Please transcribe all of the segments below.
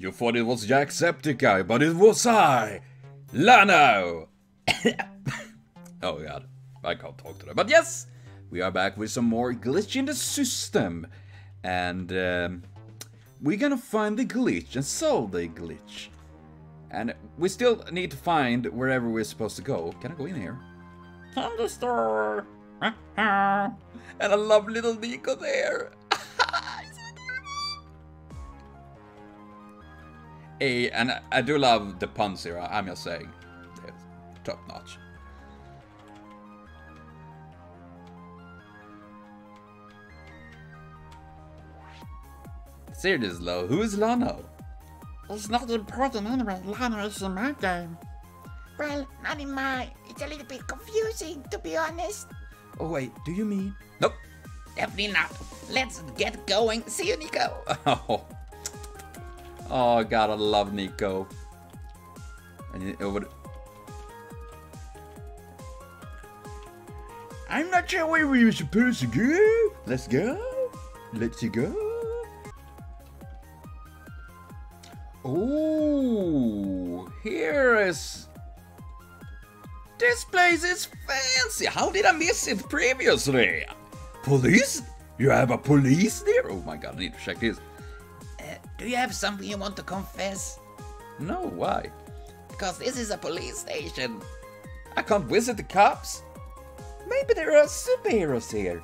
You thought it was Jacksepticeye, but it was I, Lano! Oh god, I can't talk to them. But yes, we are back with some more Glitch in the System. And we're gonna find the glitch and solve the glitch. And we still need to find wherever we're supposed to go. Can I go in here? Thunderstorm! And I love little Nico there! Hey, and I do love the puns here, I'm just saying. They're top notch. Serious low, who is Lano? It's not important anyway, Lano is in my game. Well, not in mine. It's a little bit confusing, to be honest. Oh wait, do you mean? Nope. Definitely not. Let's get going. See you, Nico. Oh god, I love Nico. And it would... I'm not sure where we were supposed to go. Let's go. Let's go. Oh, here is... This place is fancy. How did I miss it previously? Police? You have a police there? Oh my god, I need to check this. Do you have something you want to confess? No, why? Because this is a police station. I can't visit the cops. Maybe there are superheroes here.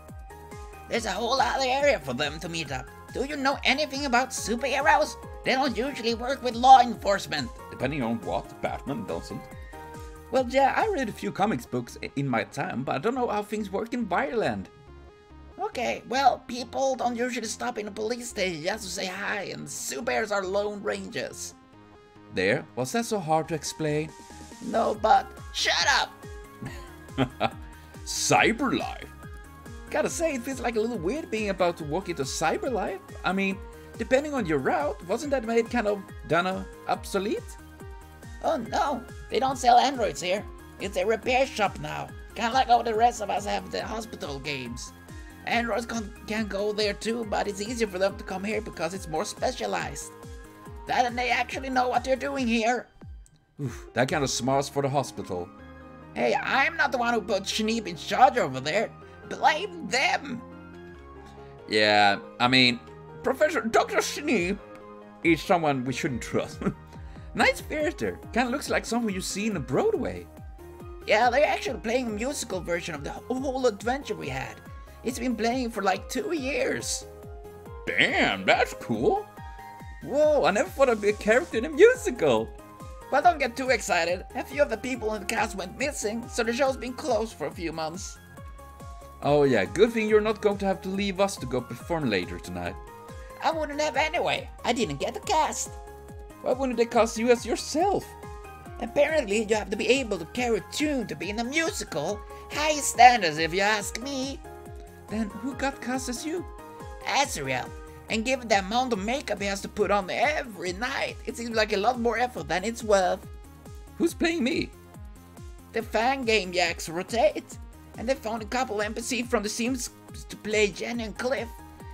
There's a whole other area for them to meet up. Do you know anything about superheroes? They don't usually work with law enforcement. Depending on what, Batman doesn't. Well, yeah, I read a few comics books in my time, but I don't know how things work in Ireland. Okay, well, people don't usually stop in a police station just to say hi, and superheroes are lone rangers. There? Was that so hard to explain? No, but... Shut up! Cyberlife? Gotta say, it feels like a little weird being about to walk into Cyberlife. I mean, depending on your route, wasn't that made kind of, dunno, obsolete? Oh no, they don't sell androids here. It's a repair shop now. Kinda like how the rest of us have the hospital games. Androids can go there too, but it's easier for them to come here because it's more specialized. That and they actually know what they're doing here. Oof, that kind of smarts for the hospital. Hey, I'm not the one who put Schneeb in charge over there. Blame them! Yeah, I mean, Professor Dr. Schneeb is someone we shouldn't trust. Nice theater. Kinda looks like something you see in the Broadway. Yeah, they're actually playing a musical version of the whole adventure we had. It's been playing for like 2 years. Damn, that's cool. Whoa, I never thought I'd be a character in a musical. Well, don't get too excited. A few of the people in the cast went missing, so the show's been closed for a few months. Oh yeah, good thing you're not going to have to leave us to go perform later tonight. I wouldn't have anyway. I didn't get the cast. Why wouldn't they cast you as yourself? Apparently, you have to be able to carry a tune to be in a musical. High standards, if you ask me. Then who got cast as you? Azrael. And given the amount of makeup he has to put on every night, it seems like a lot more effort than it's worth. Who's playing me? The fan game Yaks Rotate. And they found a couple NPC from The Sims to play Jenny and Cliff.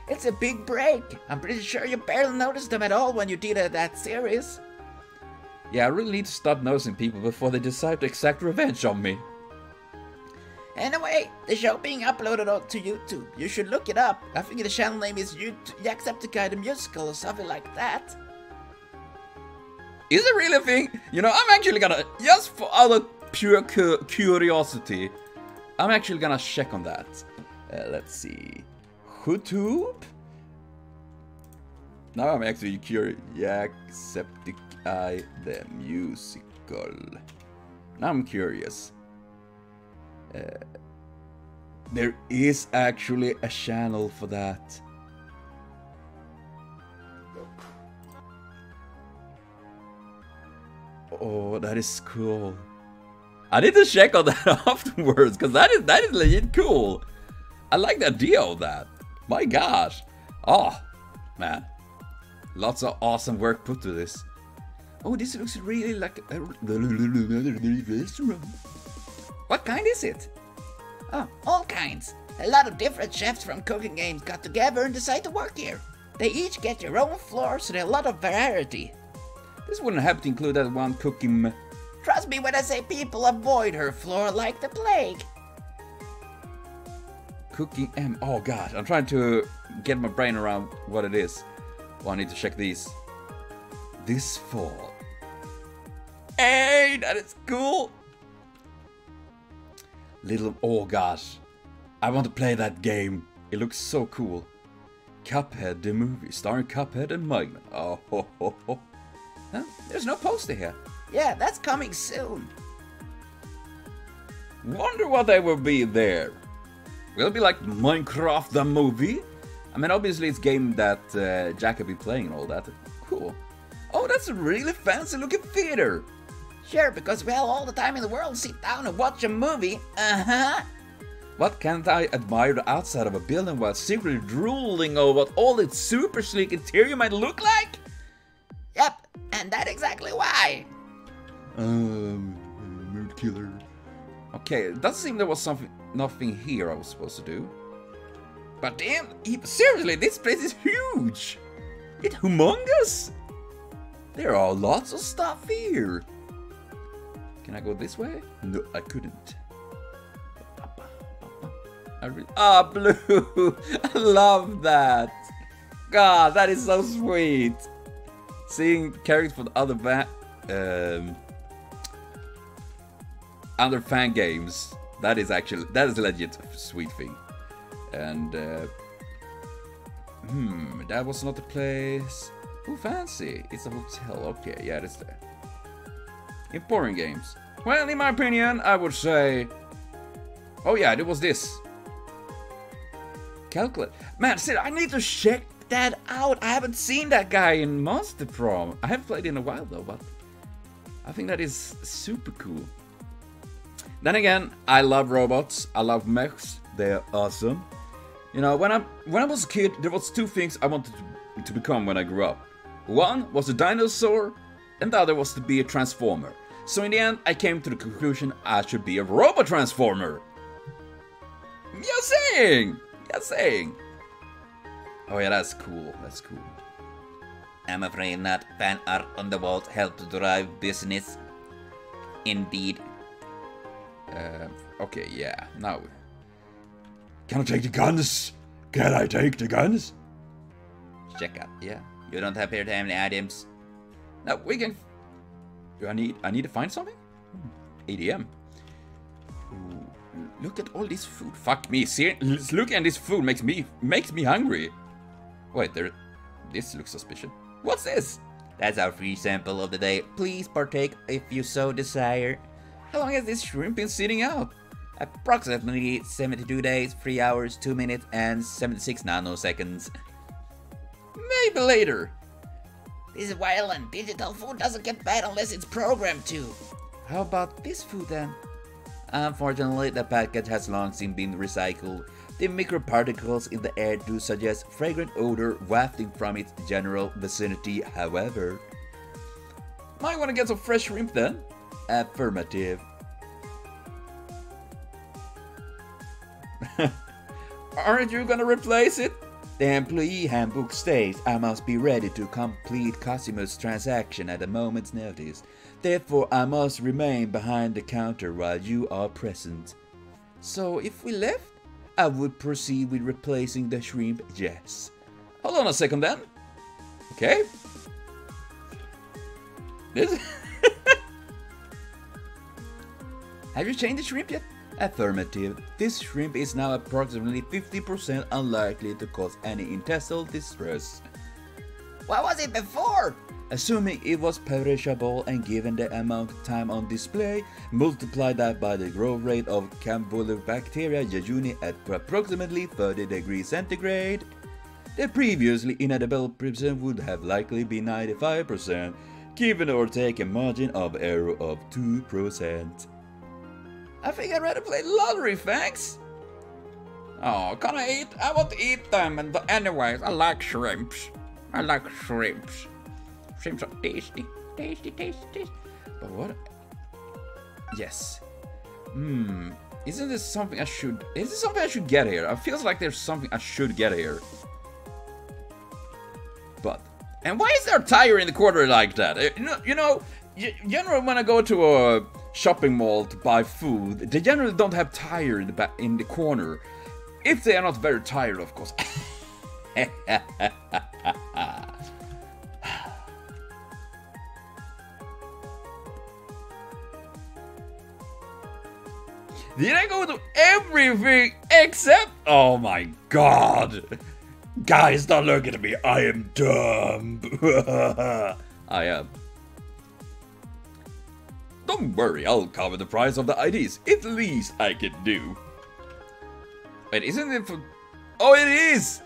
It's a big break. I'm pretty sure you barely noticed them at all when you did that series. Yeah, I really need to stop noticing people before they decide to exact revenge on me. Anyway, the show being uploaded to YouTube. You should look it up. I think the channel name is Jacksepticeye the Musical or something like that. Is it really a thing? You know, I'm actually gonna, just for out of pure curiosity, I'm actually gonna check on that. Let's see. YouTube? Now I'm actually curious. Jacksepticeye the Musical. Now I'm curious. There is actually a channel for that. Oh, that is cool. I need to check on that afterwards, because that is legit cool. I like the idea of that. My gosh. Oh, man. Lots of awesome work put to this. Oh, this looks really like a restaurant. What kind is it? Oh, all kinds. A lot of different chefs from cooking games got together and decided to work here. They each get their own floor, so there's a lot of variety. This wouldn't have to include that one cooking. Trust me when I say people avoid her floor like the plague. Cooking M. Oh god, I'm trying to get my brain around what it is. Well, I need to check these. This fall. Hey, that is cool. Little. Oh gosh, I want to play that game. It looks so cool. Cuphead the movie, starring Cuphead and Mugman. Oh ho ho ho. Huh? There's no poster here. Yeah, that's coming soon. Wonder what they will be there. Will it be like Minecraft the movie? I mean, obviously it's game that Jack will be playing and all that. Cool. Oh, that's a really fancy looking theater. Sure, because we have all the time in the world to sit down and watch a movie. Uh-huh. What can't I admire the outside of a building while secretly drooling over what all its super sleek interior might look like? Yep, and that's exactly why. Mood killer. Okay, it does seem there was something, nothing here I was supposed to do. But damn, seriously, this place is huge. It's humongous. There are lots of stuff here. Can I go this way? No, I couldn't. Ah, blue! I love that! God, that is so sweet! Seeing characters from the other fan games, that is actually, that is legit a sweet thing. And, that was not the place. Ooh, fancy! It's a hotel, okay, yeah, it's there. In boring games. Well, in my opinion, I would say... Oh yeah, it was this. Calculate. Man, see, I need to check that out. I haven't seen that guy in Monster Prom. I haven't played in a while though, but I think that is super cool. Then again, I love robots. I love mechs. They're awesome. You know, when I was a kid, there was two things I wanted to become when I grew up. One was a dinosaur, and the other was to be a transformer. So in the end, I came to the conclusion I should be a robot transformer. You're saying? Oh yeah, that's cool, that's cool. I'm afraid not fan art on the walls helps drive business. Indeed. Okay, yeah, now. Can I take the guns? Can I take the guns? Check out, yeah. You don't appear to have any items. No, we can... Do I need to find something? ADM. Look at all this food. Fuck me. Seriously, look at this food. Makes me hungry. Wait, there. This looks suspicious. What's this? That's our free sample of the day. Please partake if you so desire. How long has this shrimp been sitting out? Approximately 72 days, 3 hours, 2 minutes, and 76 nanoseconds. Maybe later. This is violent. Digital food doesn't get bad unless it's programmed to. How about this food then? Unfortunately, the package has long since been recycled. The microparticles in the air do suggest fragrant odor wafting from its general vicinity, however. Might want to get some fresh shrimp then? Affirmative. Aren't you gonna replace it? The employee handbook states I must be ready to complete customer's transaction at a moment's notice. Therefore, I must remain behind the counter while you are present. So, if we left, I would proceed with replacing the shrimp, yes. Hold on a second then. Okay. This... Have you changed the shrimp yet? Affirmative. This shrimp is now approximately 50% unlikely to cause any intestinal distress. What was it before? Assuming it was perishable and given the amount of time on display, multiply that by the growth rate of Campylobacter jejuni at approximately 30 degrees centigrade. The previously inedible person would have likely been 95%, given or take a margin of error of 2%. I think I'd rather play lottery, thanks! Oh, can I eat? I want to eat them, and anyways, I like shrimps. Shrimps are tasty, tasty. But what? Yes. Isn't this something I should... Is this something I should get here? It feels like there's something I should get here. But And why is there a tire in the corner like that? You know, generally when I go to a shopping mall to buy food, they generally don't have tire in the back, in the corner. If they are not very tired, of course. Did I go to everything except? Oh my god! Guys, don't look at me, I am dumb! I am. Don't worry, I'll cover the price of the IDs. It's the least I can do. Wait, isn't it for... Oh, it is!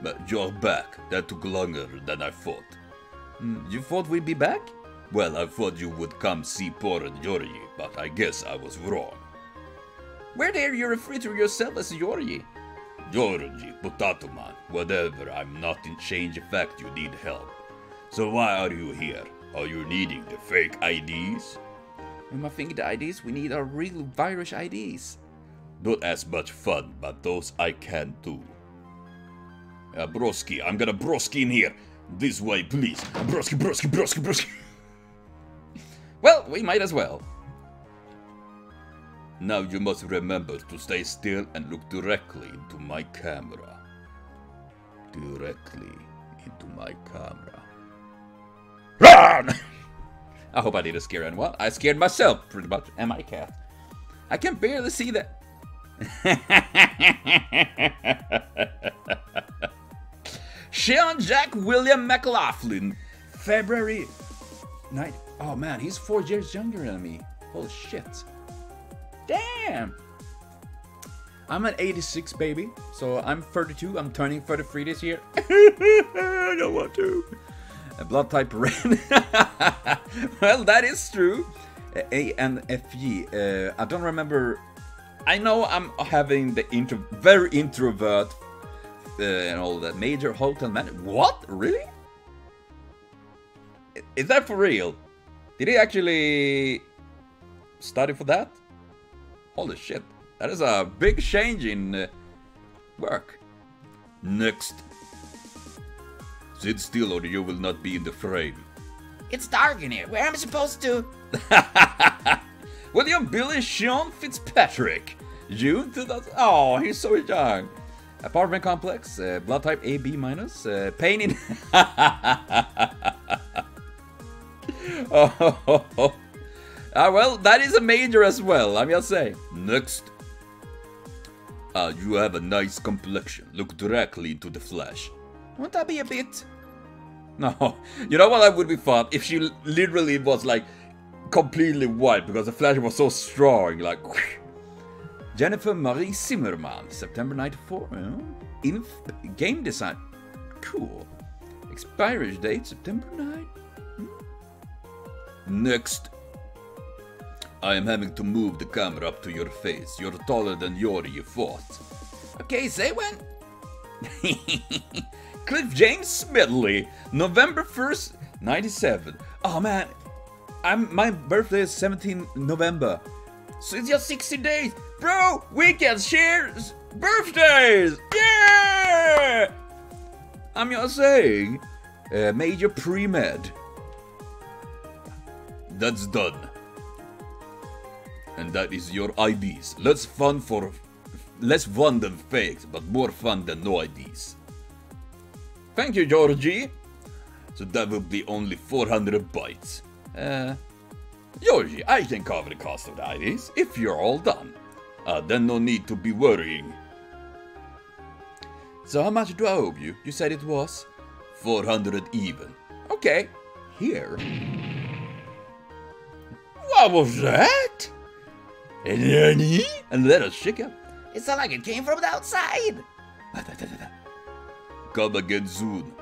But you're back. That took longer than I thought. You thought we'd be back? Well, I thought you would come see poor Giorgi, but I guess I was wrong. Where dare you refer to yourself as Giorgi? Giorgi, potato man, whatever, I'm not in change effect, you need help. So why are you here? Are you needing the fake IDs? Am I thinking the IDs? We need our real virus IDs. Not as much fun, but those I can do. Broski, I'm gonna broski in here. This way, please. Broski, broski, broski, broski. Well, we might as well. Now you must remember to stay still and look directly into my camera. Directly into my camera. Run! I hope I didn't scare anyone. I scared myself pretty much, and my cat. I can barely see that. Sean Jack William McLaughlin, February 9th. Oh man, he's 4 years younger than me. Holy shit. Damn. I'm an 86 baby, so I'm 32. I'm turning 33 this year. I don't want to. A blood type red. Well, that is true. ANFG. I don't remember. I know I'm having the very introvert and all that major hotel manager. What? Really? Is that for real? Did he actually study for that? Holy shit. That is a big change in work. Next. Sit still or you will not be in the frame. It's dark in here. Where am I supposed to? William Billy Sean Fitzpatrick, June 2000. Oh, he's so young. Apartment complex, blood type AB minus, pain in. Oh, well, that is a major as well. I'm just saying. Next, you have a nice complexion. Look directly into the flash. Won't that be a bit? No, you know what? That would be fun if she literally was like. Completely white because the flash was so strong, like whoosh. Jennifer Marie Zimmerman, September 1994. Game design, cool. Expiry date September 9. Next, I am having to move the camera up to your face. You're taller than you thought. Okay, say when. Cliff James Smedley, November 1st, 1997. Oh man. My birthday is 17 November, so it's just 60 days, bro. We can share birthdays, yeah. I'm just saying, major pre-med. That's done, and that is your IDs. Less fun for, less fun than fakes, but more fun than no IDs. Thank you, Giorgi. So that will be only 400 bytes. Giorgi, I can cover the cost of the IDs if you're all done. Then no need to be worrying. So how much do I owe you? You said it was 400 even. Okay, here. What was that? And let us check out. It's not like it came from the outside. Come again soon.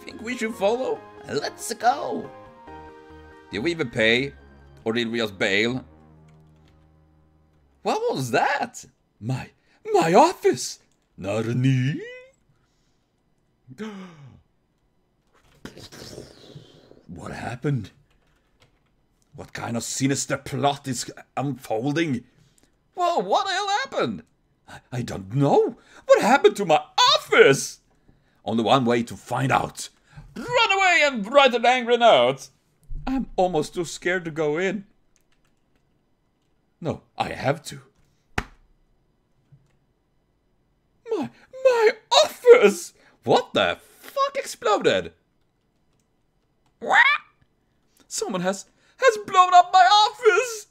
Think we should follow? Let's go. Did we even pay? Or did we just bail? What was that? My office! Narni? What happened? What kind of sinister plot is unfolding? Well, what the hell happened? I don't know. What happened to my office? Only one way to find out. Run away! I am bright and angry now. I'm almost too scared to go in. No, I have to. My office! What the fuck exploded? What? Someone has blown up my office!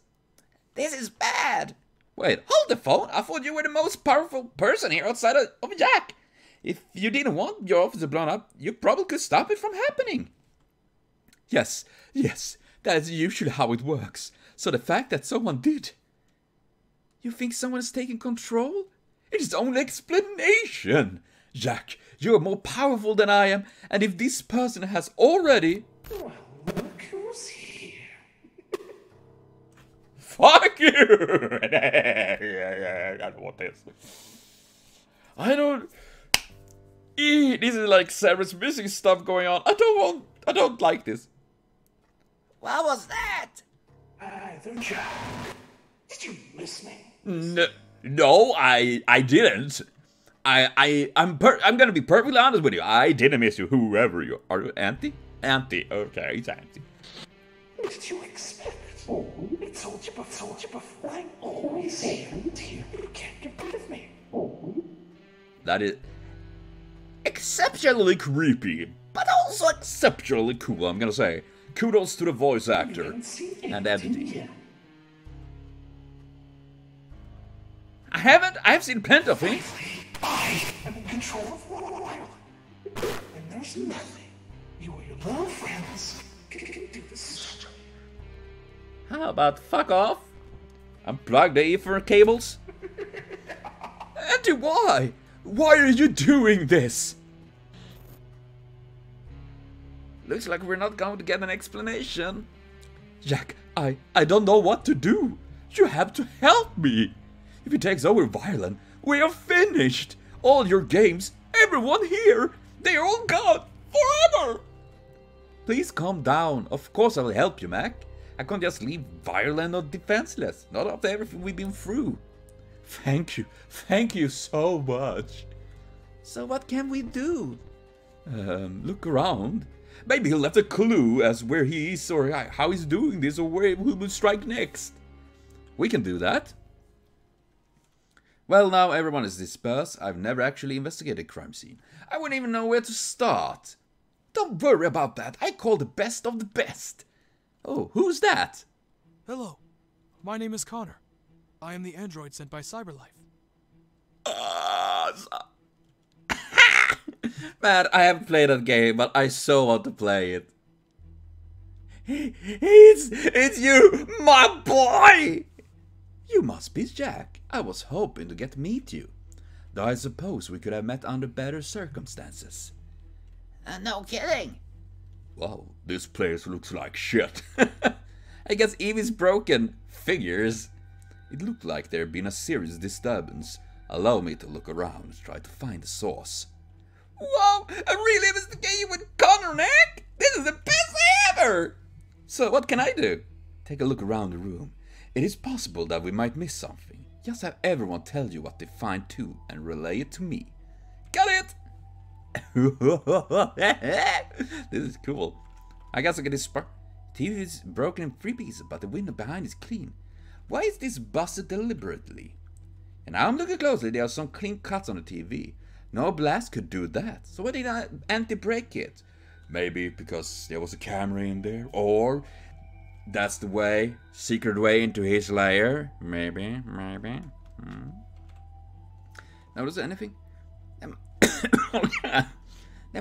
This is bad! Wait, hold the phone! I thought you were the most powerful person here outside of Jack! If you didn't want your office blown up, you probably could stop it from happening! Yes, that is usually how it works. So the fact that someone did... You think someone is taking control? It is the only explanation! Jack, you are more powerful than I am, and if this person has already... Well, look who's here. Fuck you! I don't want this. I don't... this is like Sarah's missing stuff going on. I don't like this. What was that? Don't you... Did you miss me? No, I didn't. I'm gonna be perfectly honest with you. I didn't miss you, whoever you are. Are you Anti? Anti. Okay, it's Anti. What did you expect? Oh, I told you before. I'm always here. You can't get rid of me. Oh. That is exceptionally creepy, but also exceptionally cool. I'm gonna say kudos to the voice actor and editing. I've seen plenty of things. I am in control of what I want. And there's nothing you or your little friends can do this. How about fuck off? Unplug the ether cables? Andy, why? Why are you doing this? Looks like we're not going to get an explanation. Jack, I don't know what to do. You have to help me. If it takes over Violin, we are finished! All your games, everyone here, they are all gone! Forever! Please calm down. Of course I will help you, Mac. I can't just leave Violin or defenseless, not after everything we've been through. Thank you so much. So what can we do? Look around. Maybe he left a clue as where he is or how he's doing this or where he will strike next. We can do that. Well, now everyone is dispersed. I've never actually investigated crime scene. I wouldn't even know where to start. Don't worry about that. I call the best of the best. Oh, who's that? Hello. My name is Connor. I am the android sent by Cyberlife. Man, I haven't played that game, but I so want to play it. It's you, my boy! You must be Jack. I was hoping to get to meet you, though I suppose we could have met under better circumstances. No kidding! Wow, this place looks like shit. I guess Evie's broken. Figures. It looked like there had been a serious disturbance. Allow me to look around and try to find the source. Wow, a real investigation with Connor Neck? This is the best ever! So what can I do? Take a look around the room. It is possible that we might miss something. Just have everyone tell you what they find too and relay it to me. Got it! This is cool. I guess I get this spark. TV is broken in 3 pieces, but the window behind is clean. Why is this busted deliberately? And now I'm looking closely, there are some clean cuts on the TV. No blast could do that. So why did I anti-break it? Maybe because there was a camera in there, or... That's the way, secret way into his lair. Maybe. Notice anything? The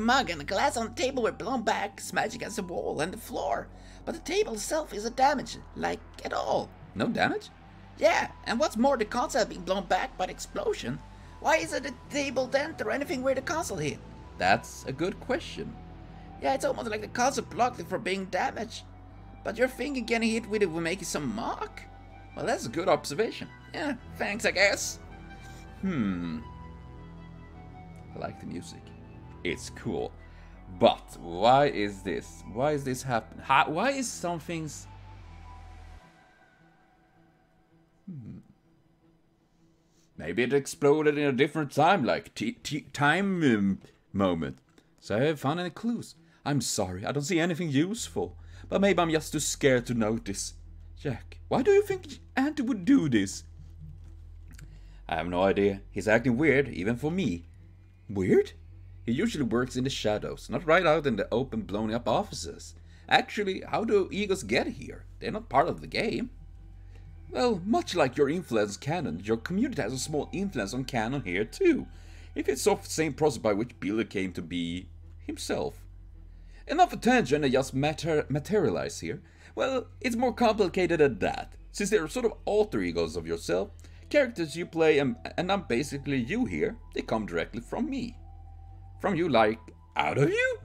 mug and the glass on the table were blown back, smashing against the wall and the floor. But the table itself isn't damaged, like at all. No damage? Yeah, and what's more, the console being blown back by the explosion. Why isn't the table dent or anything where the console hit? That's a good question. Yeah, it's almost like the console blocked it from being damaged. But you're thinking getting hit with it will make you some mark? Well, that's a good observation. Yeah, thanks, I guess. I like the music. It's cool. But why is this? Why is this happening? Why is some things... Maybe it exploded in a different time, like time moment. So I haven't found any clues. I'm sorry, I don't see anything useful. But maybe I'm just too scared to notice. Jack, why do you think Anti would do this? I have no idea. He's acting weird, even for me. Weird? He usually works in the shadows, not right out in the open blown up offices. Actually, how do egos get here? They're not part of the game. Well, much like your influence canon, your community has a small influence on canon here too. If it's sort of the same process by which Billy came to be himself. Enough attention and just materialize here. Well, it's more complicated than that. Since they're sort of alter egos of yourself, characters you play and I'm basically you here, they come directly from me. From you, like, out of you?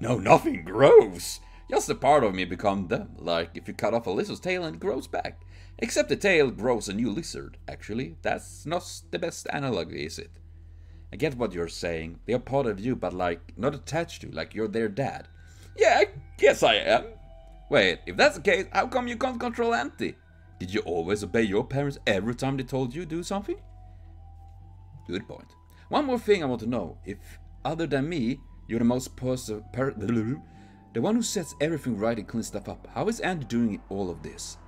No, nothing grows. Just a part of me become them, like if you cut off a lizard's tail and it grows back. Except the tail grows a new lizard, actually. That's not the best analogy, is it? I get what you're saying. They are part of you, but like, not attached to, like you're their dad. Yeah, I guess I am. Wait, if that's the case, how come you can't control Anti? Did you always obey your parents every time they told you to do something? Good point. One more thing I want to know. If other than me, you're the most the one who sets everything right and cleans stuff up. How is Anti doing all of this?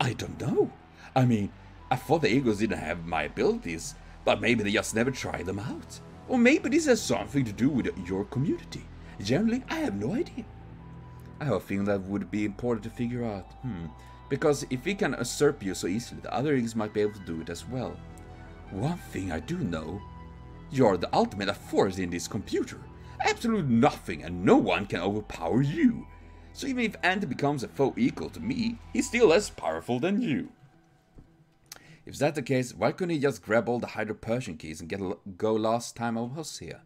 I don't know. I mean, I thought the egos didn't have my abilities, but maybe they just never tried them out. Or maybe this has something to do with your community. Generally, I have no idea. I have a feeling that would be important to figure out. Because if he can usurp you so easily, the other egos might be able to do it as well. One thing I do know. You're the ultimate authority in this computer. Absolutely nothing and no one can overpower you. So even if Anti becomes a foe equal to me, he's still less powerful than you. If that's the case, why couldn't he just grab all the Hydro-Persian keys and go last time I was here?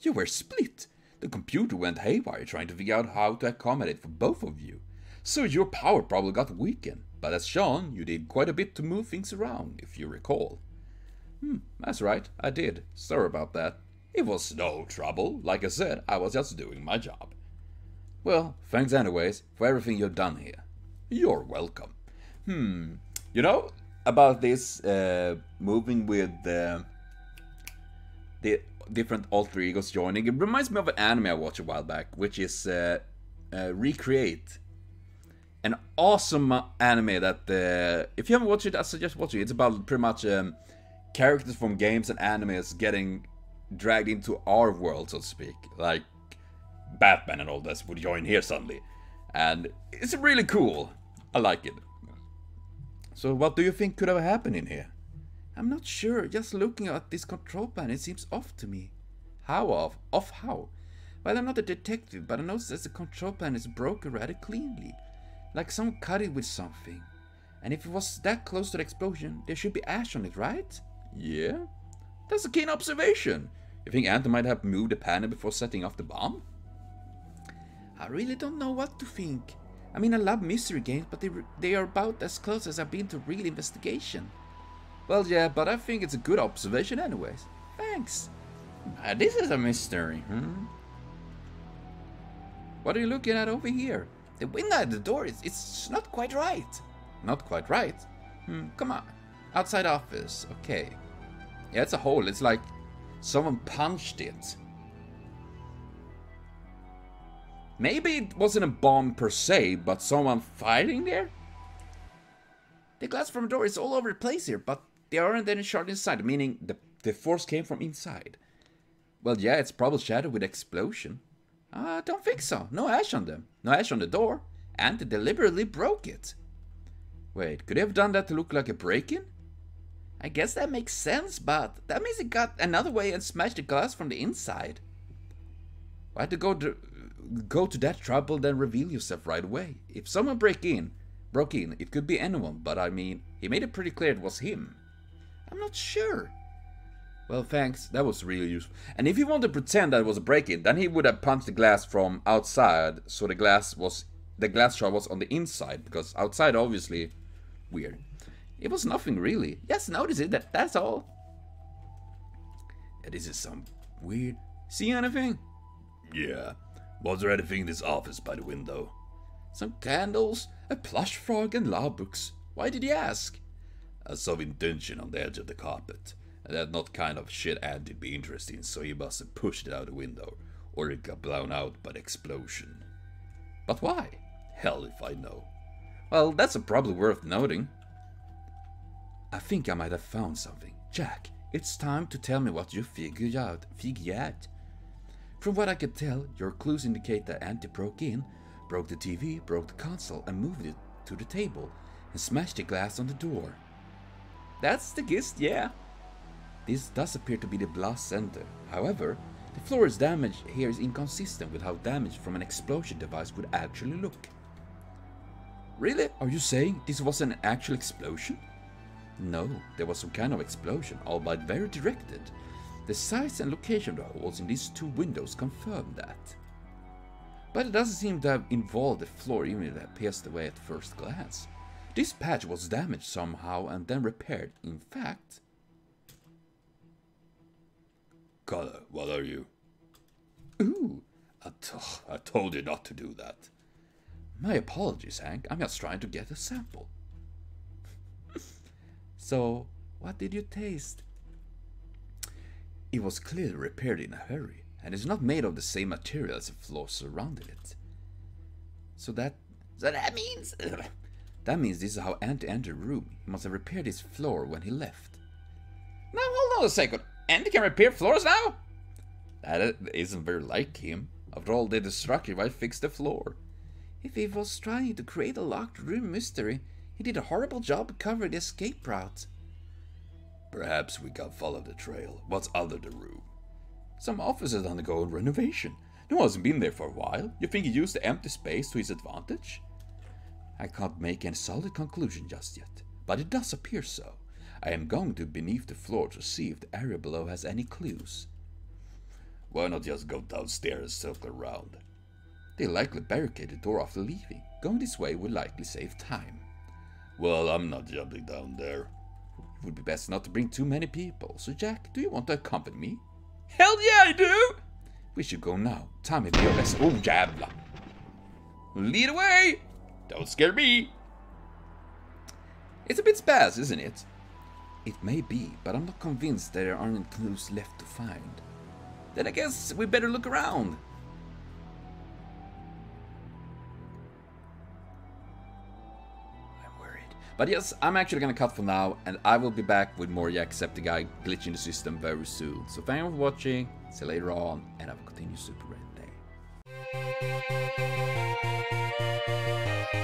You were split. The computer went haywire trying to figure out how to accommodate for both of you. So your power probably got weakened, but as shown, you did quite a bit to move things around, if you recall. That's right, I did. Sorry about that. It was no trouble. Like I said, I was just doing my job. Well, thanks anyways for everything you've done here. You're welcome. You know, about this moving with the different alter egos joining, it reminds me of an anime I watched a while back, which is Recreate. An awesome anime that, if you haven't watched it, I suggest watching it. It's about pretty much characters from games and animes getting dragged into our world, so to speak. Like Batman and all this would join here suddenly. And it's really cool. I like it. So what do you think could have happened in here? I'm not sure. Just looking at this control panel, it seems off to me. How off? Off how? Well, I'm not a detective, but I noticed that the control panel is broken rather cleanly. Like someone cut it with something. And if it was that close to the explosion, there should be ash on it, right? Yeah? That's a keen observation. You think Anti might have moved the panel before setting off the bomb? I really don't know what to think. I mean, I love mystery games, but they are about as close as I've been to real investigation. Well, yeah, but I think it's a good observation anyways. Thanks. This is a mystery, What are you looking at over here? The window at the door, it's not quite right. Not quite right? Come on. Outside office, okay. Yeah, it's a hole. It's like someone punched it. Maybe it wasn't a bomb per se, but someone fighting there? The glass from the door is all over the place here, but there aren't any shards inside, meaning the force came from inside. Well, yeah, it's probably shattered with explosion. I don't think so. No ash on them. No ash on the door. Anti deliberately broke it. Wait, could he have done that to look like a break-in? I guess that makes sense, but that means it got another way and smashed the glass from the inside. Why to go to that trouble then reveal yourself right away? If someone broke in, it could be anyone, but I mean, he made it pretty clear it was him. I'm not sure. Well, thanks. That was really useful. And if he wanted to pretend that it was a break-in, then he would have punched the glass from outside, so the glass shard was on the inside, because outside obviously weird. It was nothing really. Just notice it. That's all. Yeah, this is some weird. See anything? Yeah. Was there anything in this office by the window? Some candles, a plush frog, and law books. Why did he ask? I saw indentation on the edge of the carpet. And that's not kind of shit Anti'd be interested in, so he must have pushed it out the window. or it got blown out by the explosion. But why? Hell if I know. Well, that's probably worth noting. I think I might have found something. Jack, it's time to tell me what you figured out. From what I could tell, your clues indicate that Anti broke in, broke the TV, broke the console, and moved it to the table, and smashed the glass on the door. That's the gist, yeah. This does appear to be the blast center. However, the floor is damaged here is inconsistent with how damage from an explosion device would actually look. Really? Are you saying this was an actual explosion? No, there was some kind of explosion, albeit very directed. The size and location of the holes in these two windows confirm that. But it doesn't seem to have involved the floor, even if it appears the way at first glance. This patch was damaged somehow and then repaired. In fact... Connor, what are you? Ooh, I told you not to do that. My apologies, Hank. I'm just trying to get a sample. So, what did you taste? It was clearly repaired in a hurry, and it's not made of the same material as the floor surrounded it. So that means... That means this is how Anti entered the room. He must have repaired his floor when he left. Now hold on a second. Anti can repair floors now? That isn't very like him. After all, they destructive I fixed the floor. If he was trying to create a locked room mystery, he did a horrible job covering the escape route. Perhaps we can follow the trail. What's under the room? Some office is undergoing renovation. No one's been there for a while. You think he used the empty space to his advantage? I can't make any solid conclusion just yet, but it does appear so. I am going to beneath the floor to see if the area below has any clues. Why not just go downstairs and circle around? They likely barricade the door after leaving. Going this way will likely save time. Well, I'm not jumping down there. It would be best not to bring too many people, so Jack, do you want to accompany me? Hell yeah, I do! We should go now. Time is your best. Oh, jävla! Lead away! Don't scare me! It's a bit spaz, isn't it? It may be, but I'm not convinced that there aren't clues left to find. Then I guess we better look around. I'm worried. But yes, I'm actually gonna cut for now, and I will be back with more Jacksepticeye Glitch in the System very soon. So thank you for watching, see you later on, and have a continued super great day.